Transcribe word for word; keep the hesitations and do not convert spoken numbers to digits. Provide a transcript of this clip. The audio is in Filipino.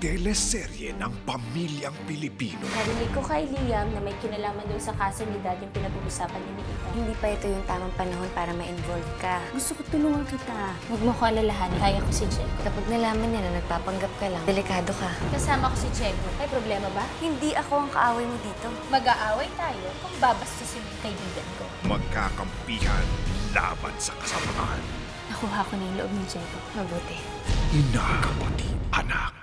teleserye ng pamilyang Pilipino. Narinig ko kay Liam na may kinalaman doon sa kaso ni Dad yung pinag-uusapan niya ni Tita. Hindi pa ito yung tamang panahon para ma-involve ka. Gusto ko tulungan kita. Huwag mo ko alalahan. Kaya ko si Jerko. Kapag nalaman niya na nagpapanggap ka lang, delikado ka. Kasama ko si Jerko. May problema ba? Hindi ako ang kaaway mo dito. Mag-aaway tayo kung babastusin yung kaibigan ko. Magkakampihan laban sa kasamaan. Nakuha ko na yung loob ni Jerko. Mabuti. Ina, kapatid, anak.